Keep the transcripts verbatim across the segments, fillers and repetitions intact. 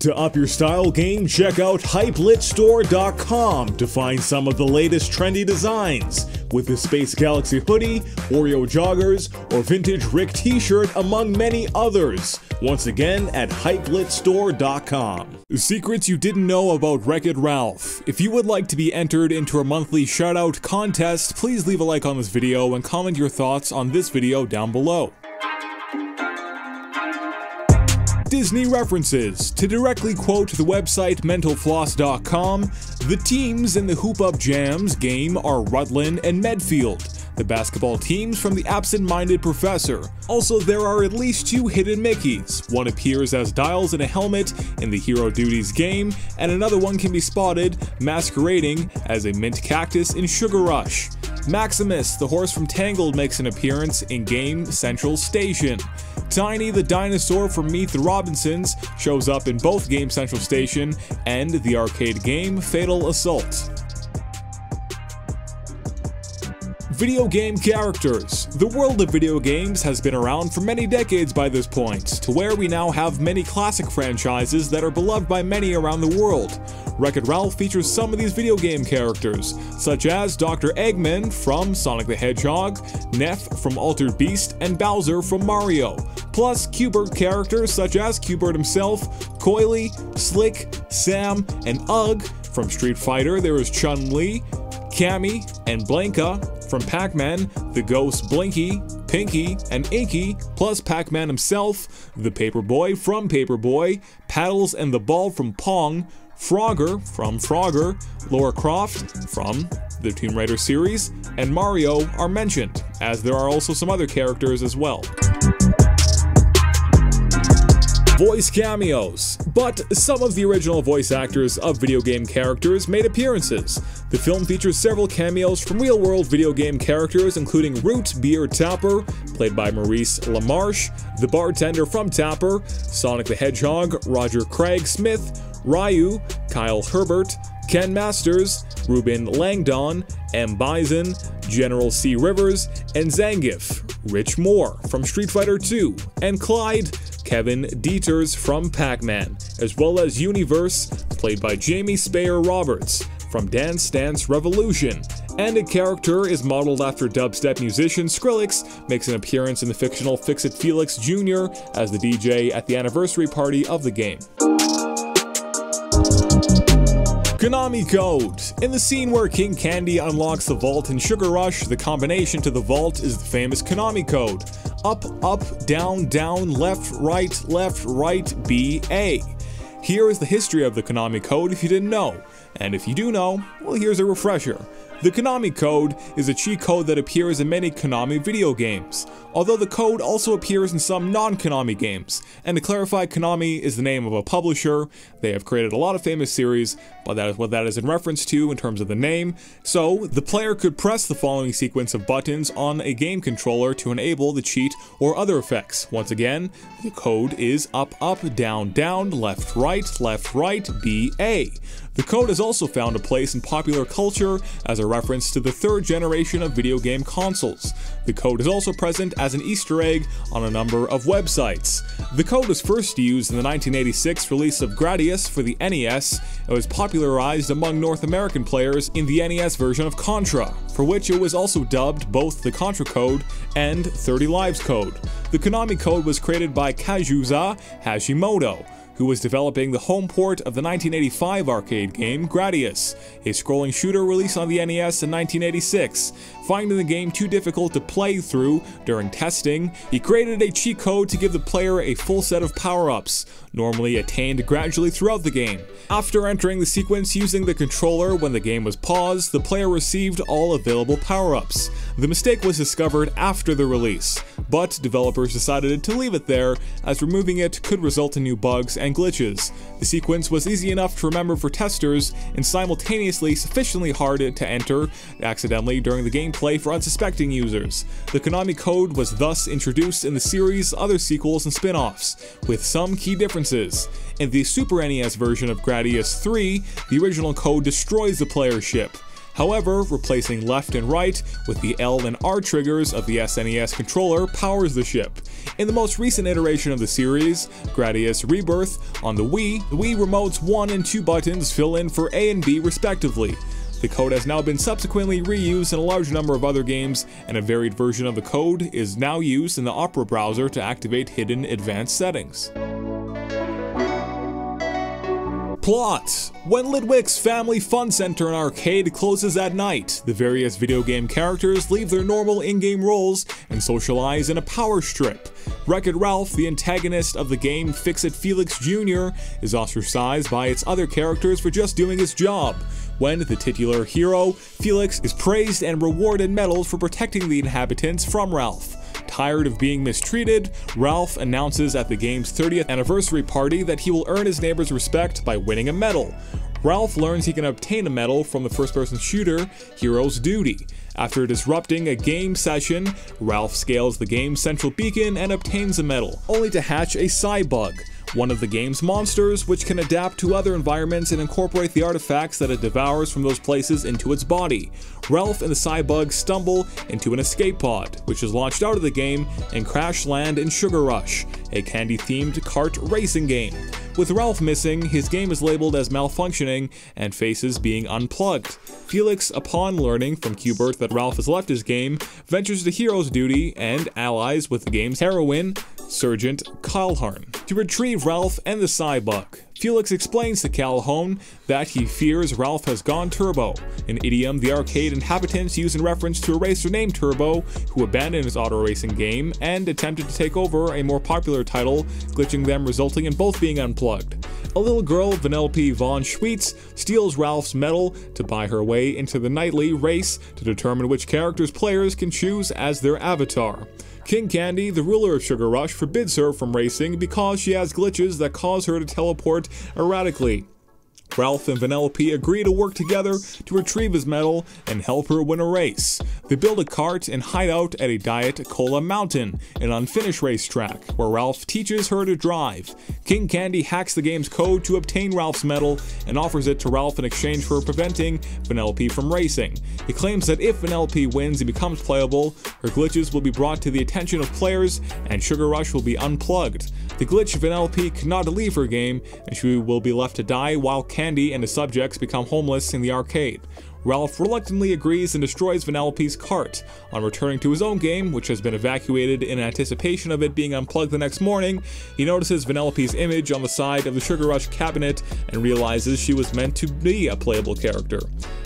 To up your style game, check out Hype Lit Store dot com to find some of the latest trendy designs, with the Space Galaxy hoodie, Oreo joggers, or vintage Rick t-shirt, among many others. Once again, at Hype Lit Store dot com. Secrets you didn't know about Wreck-It Ralph. If you would like to be entered into a monthly shout-out contest, please leave a like on this video and comment your thoughts on this video down below. Disney references. To directly quote the website mental floss dot com, the teams in the Hoop Up Jams game are Rutland and Medfield, the basketball teams from the Absent-Minded Professor. Also, there are at least two hidden Mickeys. One appears as Dials in a helmet in the Hero Duties game, and another one can be spotted masquerading as a mint cactus in Sugar Rush. Maximus, the horse from Tangled, makes an appearance in Game Central Station. Tiny, the dinosaur from Meet the Robinsons, shows up in both Game Central Station and the arcade game Fatal Assault. Video game characters. The world of video games has been around for many decades by this point, to where we now have many classic franchises that are beloved by many around the world. Wreck-It Ralph features some of these video game characters, such as Doctor Eggman from Sonic the Hedgehog, Neff from Altered Beast, and Bowser from Mario, plus Q-Bert characters such as Q-Bert himself, Coily, Slick, Sam, and Ugg. From Street Fighter, there is Chun-Li, Cammy, and Blanka. From Pac-Man, the ghosts Blinky, Pinky, and Inky, plus Pac-Man himself, the Paperboy from Paperboy, Paddles and the Ball from Pong, Frogger from Frogger, Lara Croft from the Tomb Raider series, and Mario are mentioned, as there are also some other characters as well. Voice cameos. But some of the original voice actors of video game characters made appearances. The film features several cameos from real-world video game characters, including Root Beer Tapper, played by Maurice LaMarche, the bartender from Tapper, Sonic the Hedgehog, Roger Craig Smith, Ryu, Kyle Herbert, Ken Masters, Ruben Langdon, M. Bison, General C. Rivers, and Zangief, Rich Moore from Street Fighter two, and Clyde, Kevin Dieters from Pac-Man, as well as Universe, played by Jamie Spayer Roberts from Dance Dance Revolution, and a character is modeled after dubstep musician Skrillex, makes an appearance in the fictional Fix-It Felix Junior as the D J at the anniversary party of the game. Konami Code. In the scene where King Candy unlocks the vault in Sugar Rush, the combination to the vault is the famous Konami Code. Up, up, down, down, left, right, left, right, B, A. Here is the history of the Konami Code if you didn't know, and if you do know, well, here's a refresher. The Konami Code is a cheat code that appears in many Konami video games, although the code also appears in some non-Konami games. And to clarify, Konami is the name of a publisher. They have created a lot of famous series, but that is what that is in reference to in terms of the name. So, the player could press the following sequence of buttons on a game controller to enable the cheat or other effects. Once again, the code is up, up, down, down, left, right, left, right, B, A. The code has also found a place in popular culture as a reference to the third generation of video game consoles. The code is also present as an Easter egg on a number of websites. The code was first used in the nineteen eighty-six release of Gradius for the N E S and was popularized among North American players in the N E S version of Contra, for which it was also dubbed both the Contra Code and thirty lives Code. The Konami Code was created by Kazuya Hashimoto, who was developing the home port of the nineteen eighty-five arcade game Gradius, a scrolling shooter released on the N E S in nineteen eighty-six. Finding the game too difficult to play through during testing, he created a cheat code to give the player a full set of power-ups, normally attained gradually throughout the game. After entering the sequence using the controller when the game was paused, the player received all available power-ups. The mistake was discovered after the release, but developers decided to leave it there, as removing it could result in new bugs and glitches. The sequence was easy enough to remember for testers, and simultaneously sufficiently hard to enter accidentally during the gameplay for unsuspecting users. The Konami Code was thus introduced in the series' other sequels and spin-offs, with some key differences. In the Super N E S version of Gradius three, the original code destroys the player ship. However, replacing left and right with the L and R triggers of the S N E S controller powers the ship. In the most recent iteration of the series, Gradius Rebirth, on the Wii, the Wii Remote's one and two buttons fill in for A and B respectively. The code has now been subsequently reused in a large number of other games, and a varied version of the code is now used in the Opera browser to activate hidden advanced settings. Plot. When Ludwig's Family Fun Center and arcade closes at night, the various video game characters leave their normal in-game roles and socialize in a power strip. Wreck-It Ralph, the antagonist of the game Fix-It Felix Junior, is ostracized by its other characters for just doing his job, when the titular hero, Felix, is praised and rewarded medals for protecting the inhabitants from Ralph. Tired of being mistreated, Ralph announces at the game's thirtieth anniversary party that he will earn his neighbors' respect by winning a medal. Ralph learns he can obtain a medal from the first-person shooter, Hero's Duty. After disrupting a game session, Ralph scales the game's central beacon and obtains a medal, only to hatch a Psybug, one of the game's monsters which can adapt to other environments and incorporate the artifacts that it devours from those places into its body. Ralph and the Psybug stumble into an escape pod, which is launched out of the game, and crash land in Sugar Rush, a candy-themed kart racing game. With Ralph missing, his game is labeled as malfunctioning and faces being unplugged. Felix, upon learning from Q-Bert that Ralph has left his game, ventures to Hero's Duty and allies with the game's heroine, Sergeant Calhorn, to retrieve Ralph and the Psybug. Felix explains to Calhoun that he fears Ralph has gone turbo, an idiom the arcade inhabitants use in reference to a racer named Turbo, who abandoned his auto racing game and attempted to take over a more popular title, glitching them, resulting in both being unplugged. A little girl, Vanellope Von Schweetz, steals Ralph's medal to buy her way into the nightly race to determine which characters players can choose as their avatar. King Candy, the ruler of Sugar Rush, forbids her from racing because she has glitches that cause her to teleport erratically. Ralph and Vanellope agree to work together to retrieve his medal and help her win a race. They build a cart and hide out at a Diet Cola Mountain, an unfinished racetrack, where Ralph teaches her to drive. King Candy hacks the game's code to obtain Ralph's medal and offers it to Ralph in exchange for preventing Vanellope from racing. He claims that if Vanellope wins and becomes playable, her glitches will be brought to the attention of players and Sugar Rush will be unplugged. The glitch Vanellope cannot leave her game and she will be left to die while Candy and his subjects become homeless in the arcade. Ralph reluctantly agrees and destroys Vanellope's cart. On returning to his own game, which has been evacuated in anticipation of it being unplugged the next morning, he notices Vanellope's image on the side of the Sugar Rush cabinet and realizes she was meant to be a playable character.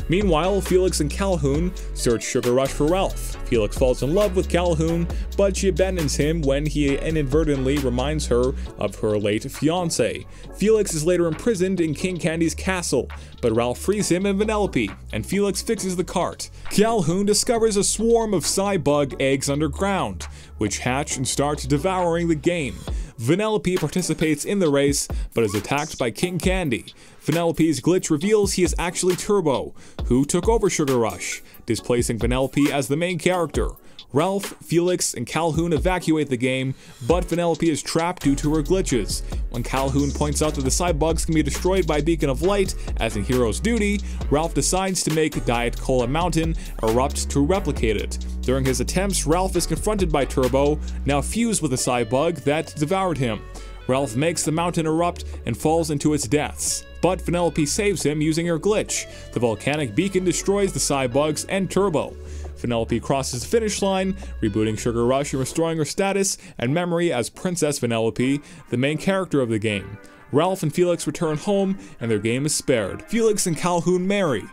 Meanwhile, Felix and Calhoun search Sugar Rush for Ralph. Felix falls in love with Calhoun, but she abandons him when he inadvertently reminds her of her late fiancé. Felix is later imprisoned in King Candy's castle, but Ralph frees him and Vanellope, and Felix fixes the cart. Calhoun discovers a swarm of Psybug eggs underground, which hatch and start devouring the game. Vanellope participates in the race, but is attacked by King Candy. Vanellope's glitch reveals he is actually Turbo, who took over Sugar Rush, displacing Vanellope as the main character. Ralph, Felix, and Calhoun evacuate the game, but Vanellope is trapped due to her glitches. When Calhoun points out that the Psybugs can be destroyed by Beacon of Light, as in Hero's Duty, Ralph decides to make Diet Cola Mountain erupt to replicate it. During his attempts, Ralph is confronted by Turbo, now fused with a Psybug that devoured him. Ralph makes the mountain erupt and falls into its depths, but Vanellope saves him using her glitch. The volcanic beacon destroys the Psybugs and Turbo. Vanellope crosses the finish line, rebooting Sugar Rush and restoring her status and memory as Princess Vanellope, the main character of the game. Ralph and Felix return home, and their game is spared. Felix and Calhoun marry.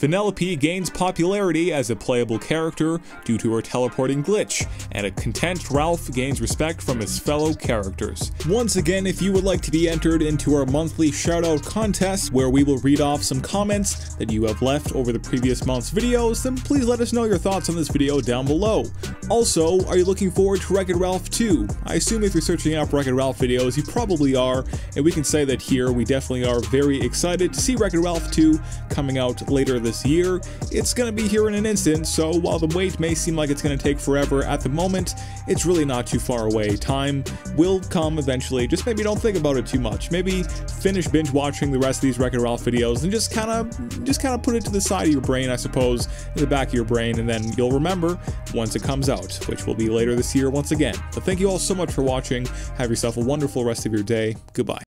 Vanellope gains popularity as a playable character due to her teleporting glitch, and a content Ralph gains respect from his fellow characters. Once again, if you would like to be entered into our monthly shoutout contest, where we will read off some comments that you have left over the previous month's videos, then please let us know your thoughts on this video down below. Also, are you looking forward to Wreck-It Ralph two? I assume if you're searching up Wreck-It Ralph videos, you probably are, and we can say that here we definitely are very excited to see Wreck-It Ralph two coming out later this this year, it's going to be here in an instant, so while the wait may seem like it's going to take forever at the moment, it's really not too far away. Time will come eventually, just maybe don't think about it too much. Maybe finish binge watching the rest of these Wreck-It Ralph videos and just kind of just kind of put it to the side of your brain, I suppose, in the back of your brain, and then you'll remember once it comes out, which will be later this year once again. But thank you all so much for watching. Have yourself a wonderful rest of your day. Goodbye.